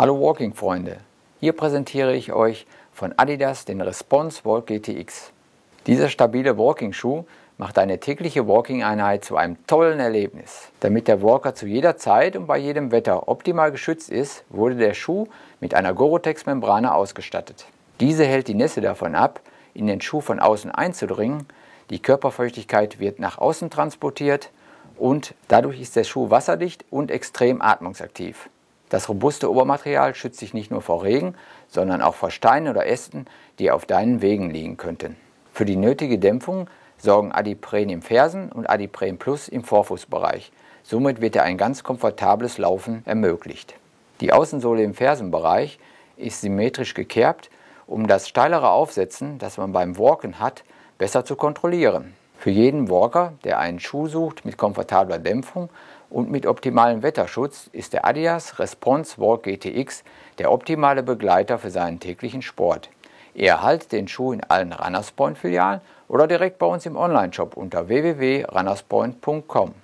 Hallo Walking-Freunde, hier präsentiere ich euch von Adidas den Response Walk GTX. Dieser stabile Walking-Schuh macht eine tägliche Walking-Einheit zu einem tollen Erlebnis. Damit der Walker zu jeder Zeit und bei jedem Wetter optimal geschützt ist, wurde der Schuh mit einer Gore-Tex-Membrane ausgestattet. Diese hält die Nässe davon ab, in den Schuh von außen einzudringen, die Körperfeuchtigkeit wird nach außen transportiert und dadurch ist der Schuh wasserdicht und extrem atmungsaktiv. Das robuste Obermaterial schützt dich nicht nur vor Regen, sondern auch vor Steinen oder Ästen, die auf deinen Wegen liegen könnten. Für die nötige Dämpfung sorgen Adiprene im Fersen und Adiprene Plus im Vorfußbereich. Somit wird dir ein ganz komfortables Laufen ermöglicht. Die Außensohle im Fersenbereich ist symmetrisch gekerbt, um das steilere Aufsetzen, das man beim Walken hat, besser zu kontrollieren. Für jeden Walker, der einen Schuh sucht mit komfortabler Dämpfung und mit optimalem Wetterschutz, ist der Adidas Response Walk GTX der optimale Begleiter für seinen täglichen Sport. Ihr erhaltet den Schuh in allen Runners Point Filialen oder direkt bei uns im Onlineshop unter www.runnerspoint.com.